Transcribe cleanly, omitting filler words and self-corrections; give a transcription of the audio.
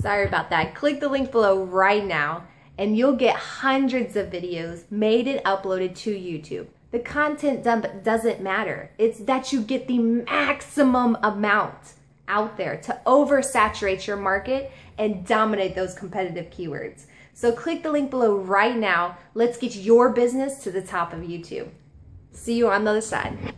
Sorry about that. Click the link below right now and you'll get hundreds of videos made and uploaded to YouTube. The content dump doesn't matter. It's that you get the maximum amount out there to oversaturate your market and dominate those competitive keywords. So click the link below right now. Let's get your business to the top of YouTube. See you on the other side.